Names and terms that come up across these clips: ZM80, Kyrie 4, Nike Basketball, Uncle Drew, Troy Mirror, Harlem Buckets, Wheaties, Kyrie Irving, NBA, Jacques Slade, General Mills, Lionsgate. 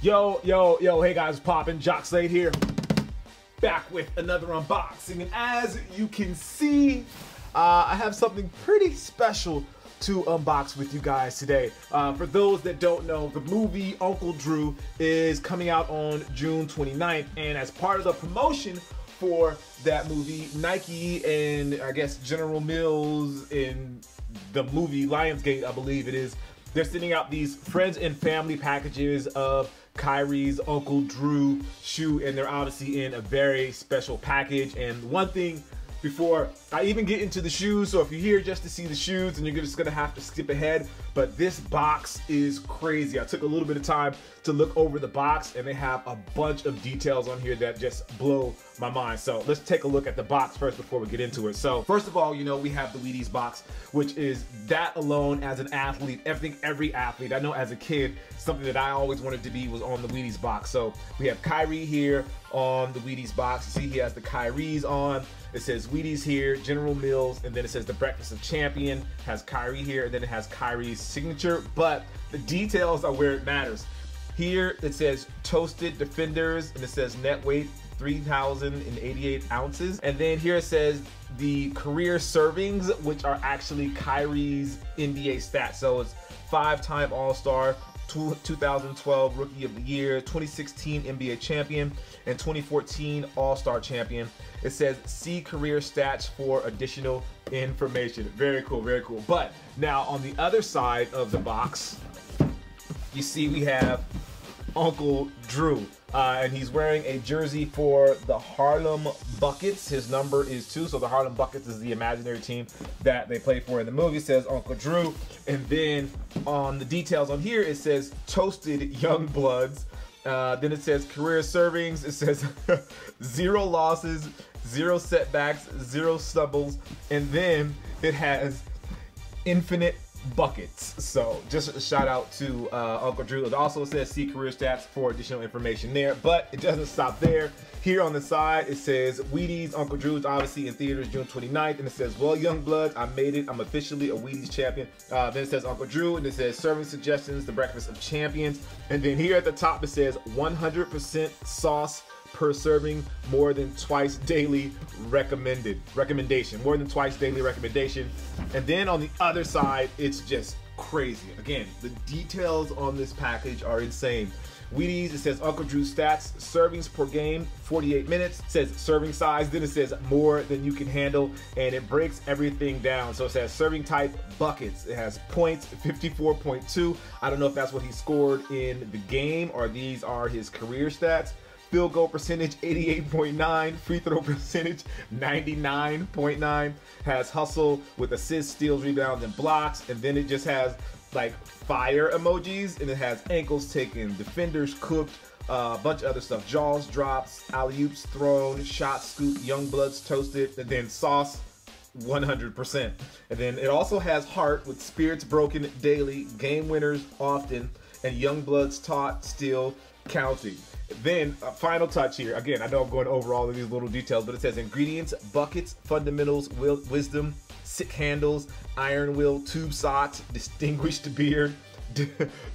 Yo, hey guys, poppin', Jacques Slade here, back with another unboxing, and as you can see, I have something pretty special to unbox with you guys today. For those that don't know, the movie Uncle Drew is coming out on June 29th, and as part of the promotion for that movie, Nike and I guess General Mills in the movie Lionsgate, I believe it is, they're sending out these friends and family packages of Kyrie's Uncle Drew shoe, and they're obviously in a very special package. And one thing before I even get into the shoes, so if you're here just to see the shoes, then you're just gonna have to skip ahead, but this box is crazy. I took a little bit of time to look over the box, and they have a bunch of details on here that just blow my mind. So let's take a look at the box first before we get into it. So first of all, you know, we have the Wheaties box, which is that alone as an athlete, everything, every athlete. I know as a kid, something that I always wanted to be was on the Wheaties box. So we have Kyrie here on the Wheaties box. You see he has the Kyries on. It says Wheaties here, General Mills, and then it says the Breakfast of Champion, has Kyrie here, and then it has Kyrie's signature, but the details are where it matters. Here it says toasted defenders, and it says net weight 3,088 ounces. And then here it says the career servings, which are actually Kyrie's NBA stats. So it's 5-time All-Star, 2012 Rookie of the Year, 2016 NBA Champion, and 2014 All-Star Champion. It says, see career stats for additional information. Very cool, very cool. But now on the other side of the box, you see we have Uncle Drew, and he's wearing a jersey for the Harlem Buckets. His number is 2, so the Harlem Buckets is the imaginary team that they play for in the movie. It says Uncle Drew, and then on the details on here, it says toasted young bloods. Then it says career servings. It says 0 losses, 0 setbacks, 0 stumbles, and then it has infinite buckets. So just a shout out to Uncle Drew. It also says see career stats for additional information there, but it doesn't stop there. Here on the side, it says Wheaties, Uncle Drew's obviously in theaters June 29th, and it says, well, young bloods, I made it. I'm officially a Wheaties champion. Then it says Uncle Drew, and it says serving suggestions, the Breakfast of Champions. And then here at the top, it says 100% sauce per serving, more than twice daily recommendation, more than twice daily recommendation. And then on the other side, it's just crazy. Again, the details on this package are insane. Wheaties, it says Uncle Drew stats, servings per game, 48 minutes, it says serving size, then it says more than you can handle, and it breaks everything down. So it says serving type, buckets, it has points, 54.2. I don't know if that's what he scored in the game or these are his career stats. Field goal percentage 88.9, free throw percentage 99.9, has hustle with assists, steals, rebounds, and blocks, and then it just has like fire emojis, and it has ankles taken, defenders cooked, a bunch of other stuff, jaws, drops, alley-oops, thrown, shot, scoop, young bloods, toasted, and then sauce, 100%. And then it also has heart with spirits broken daily, game winners often, and young bloods taught, still counting. Then a final touch here. Again, I know I'm going over all of these little details, but it says ingredients, buckets, fundamentals, wisdom, sick handles, iron will, tube socks, distinguished beer,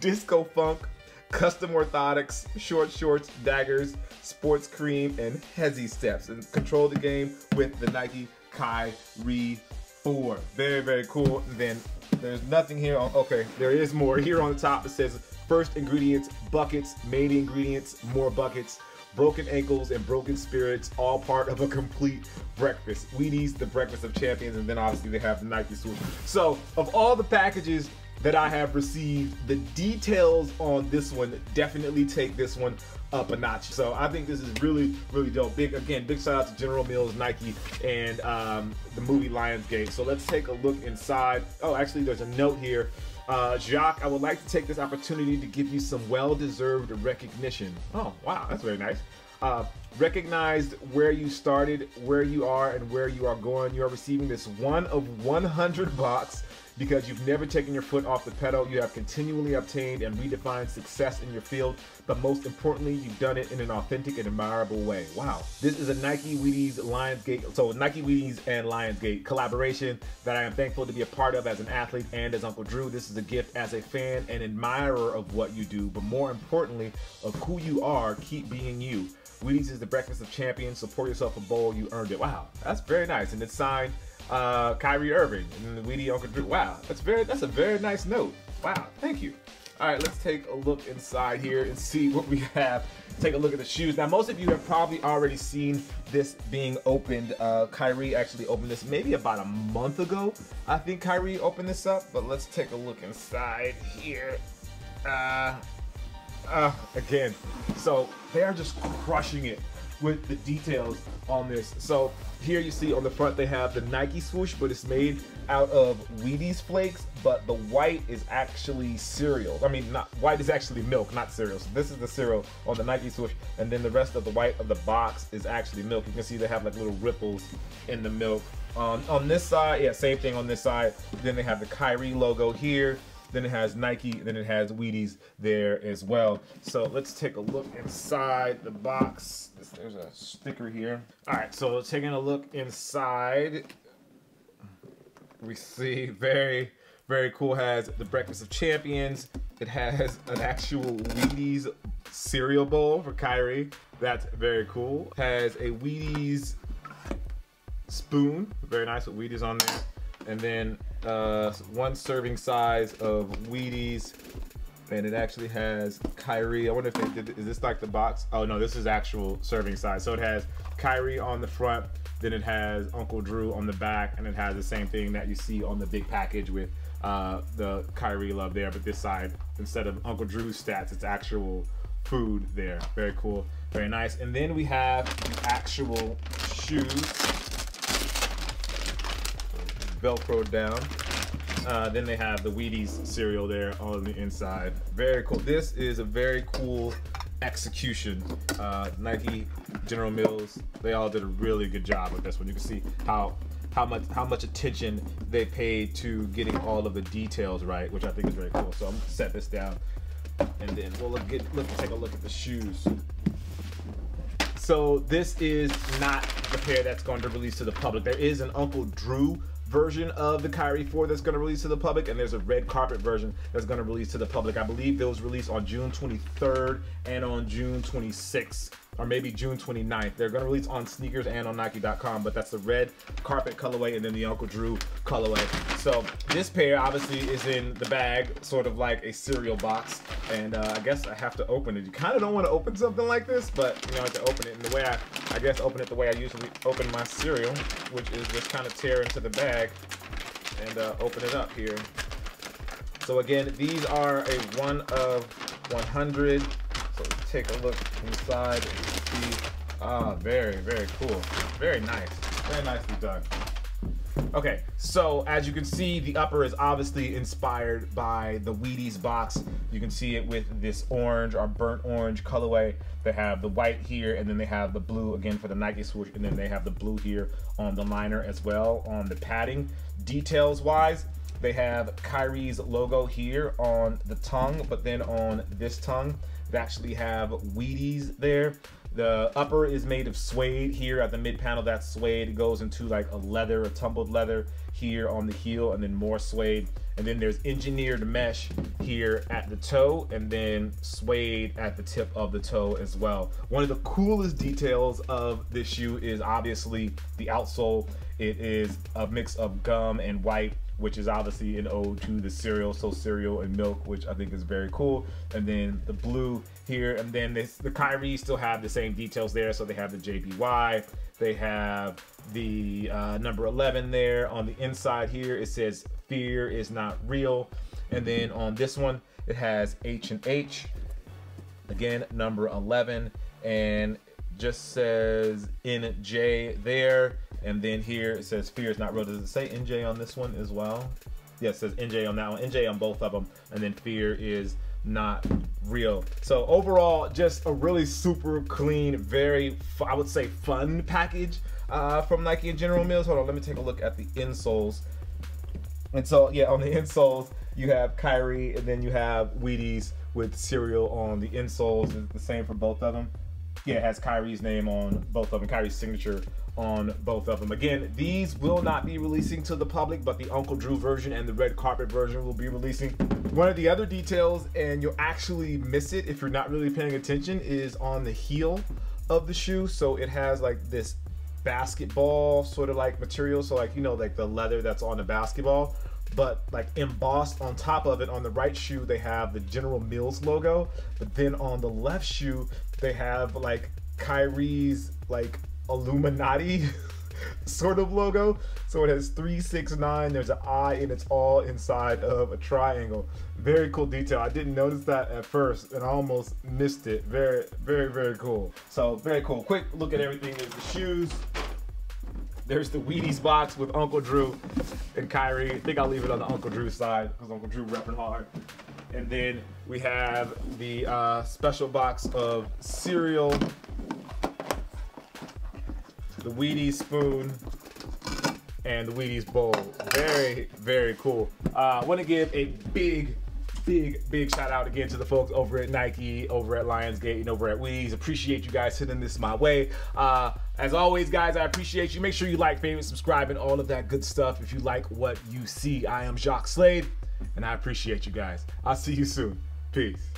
disco funk, custom orthotics, short shorts, daggers, sports cream, and hezzy steps. And control the game with the Nike Kyrie 4. Very, very cool. And then there's nothing here. Okay, there is more. Here on the top it says first ingredients, buckets, main ingredients, more buckets, broken ankles, and broken spirits, all part of a complete breakfast. Wheaties, the Breakfast of Champions, and then obviously they have the Nike swoosh. So of all the packages that I have received, the details on this one definitely take this one up a notch. So I think this is really, really dope. Big shout out to General Mills, Nike, and the movie Lionsgate. So let's take a look inside. Oh, actually there's a note here. Jacques, I would like to take this opportunity to give you some well-deserved recognition. Oh, wow, that's very nice. Recognized where you started, where you are, and where you are going. You are receiving this 1 of 100 box. because you've never taken your foot off the pedal. You have continually obtained and redefined success in your field, but most importantly, you've done it in an authentic and admirable way. Wow. This is a Nike, Wheaties, Lionsgate, so Nike, Wheaties, and Lionsgate collaboration that I am thankful to be a part of as an athlete and as Uncle Drew. This is a gift as a fan and admirer of what you do, but more importantly, of who you are. Keep being you. Wheaties is the breakfast of champions. So pour yourself a bowl. You earned it. Wow, that's very nice. And it's signed Kyrie Irving and the Wheatie Uncle Drew. Wow, that's a very nice note. Wow, thank you. All right, let's take a look inside here and see what we have. Take a look at the shoes. Now, most of you have probably already seen this being opened. Kyrie actually opened this maybe about a month ago. I think Kyrie opened this up, but let's take a look inside here. Again, so they are just crushing it with the details on this. So here you see on the front they have the Nike swoosh, but it's made out of Wheaties flakes, but the white is actually cereal. I mean, not white is actually milk, not cereal. So this is the cereal on the Nike swoosh, and then the rest of the white of the box is actually milk. You can see they have like little ripples in the milk. On this side, yeah, same thing on this side. Then they have the Kyrie logo here. Then it has Nike, then it has Wheaties there as well. So let's take a look inside the box. There's a sticker here. All right, so taking a look inside, we see very, very cool. It has the breakfast of champions. It has an actual Wheaties cereal bowl for Kyrie. That's very cool. It has a Wheaties spoon, very nice with Wheaties on there. And then one serving size of Wheaties, and it actually has Kyrie. I wonder if they did, is this like the box? Oh no, this is actual serving size. So it has Kyrie on the front, then it has Uncle Drew on the back, and it has the same thing that you see on the big package with the Kyrie love there, but this side, instead of Uncle Drew's stats, it's actual food there. Very cool, very nice. And then we have the actual shoes. Velcroed down. Then they have the Wheaties cereal there on the inside. Very cool. This is a very cool execution. Nike, General Mills, they all did a really good job with this one. You can see how much attention they paid to getting all of the details right, which I think is very cool. So I'm gonna set this down, and then we'll take a look at the shoes. So this is not the pair that's going to release to the public. There is an Uncle Drew version of the Kyrie 4 that's going to release to the public, and there's a red carpet version that's going to release to the public. I believe those released on June 23rd and on June 26th, or maybe June 29th. They're going to release on sneakers and on Nike.com, but that's the red carpet colorway and then the Uncle Drew colorway. So this pair obviously is in the bag, sort of like a cereal box, and I guess I have to open it. You kind of don't want to open something like this, but you know, I have to open it in the way I guess open it the way I usually open my cereal, which is just kind of tear into the bag and open it up here. So again, these are a 1 of 100. So take a look inside and see. Ah, very, very cool. Very nice. Very nicely done. Okay, so as you can see, the upper is obviously inspired by the Wheaties box. You can see it with this orange or burnt orange colorway. They have the white here, and then they have the blue again for the Nike swoosh, and then they have the blue here on the liner as well on the padding. Details wise, they have Kyrie's logo here on the tongue, but then on this tongue, they actually have Wheaties there. The upper is made of suede here at the mid panel. That's suede. It goes into like a leather, a tumbled leather here on the heel, and then more suede. And then there's engineered mesh here at the toe, and then suede at the tip of the toe as well. One of the coolest details of this shoe is obviously the outsole. It is a mix of gum and white, which is obviously an ode to the cereal, so cereal and milk, which I think is very cool. And then the blue here, and then the Kyrie still have the same details there. So they have the JBY, they have the number 11 there. On the inside here, it says fear is not real. And then on this one, it has H&H, again, number 11, and just says NJ there. And then here it says fear is not real. Does it say NJ on this one as well? Yeah, it says NJ on that one, NJ on both of them. And then fear is not real. So overall, just a really super clean, very, I would say, fun package from Nike and General Mills. Hold on, let me take a look at the insoles. And so, yeah, on the insoles, you have Kyrie, and then you have Wheaties with cereal on the insoles. Is the same for both of them. Yeah, it has Kyrie's name on both of them, Kyrie's signature on both of them. Again, these will not be releasing to the public, but the Uncle Drew version and the red carpet version will be releasing. One of the other details, and you'll actually miss it if you're not really paying attention, is on the heel of the shoe. So it has like this basketball sort of like material. So like, you know, like the leather that's on the basketball, but like embossed on top of it on the right shoe, they have the General Mills logo, but then on the left shoe, they have like Kyrie's like Illuminati sort of logo. So it has 3, 6, 9, there's an I, and it's all inside of a triangle. Very cool detail. I didn't notice that at first and I almost missed it. Very, very, very cool. So very cool. Quick look at everything. There's the shoes, there's the Wheaties box with Uncle Drew and Kyrie. I think I'll leave it on the Uncle Drew side because Uncle Drew repping hard. And then we have the special box of cereal, the Wheaties spoon, and the Wheaties bowl. Very, very cool. I want to give a big shout out again to the folks over at Nike, over at Lionsgate, and over at Wheaties. Appreciate you guys sending this my way. As always, guys, I appreciate you. Make sure you like, favorite, subscribe, and all of that good stuff if you like what you see. I am Jacques Slade, and I appreciate you guys. I'll see you soon. Peace.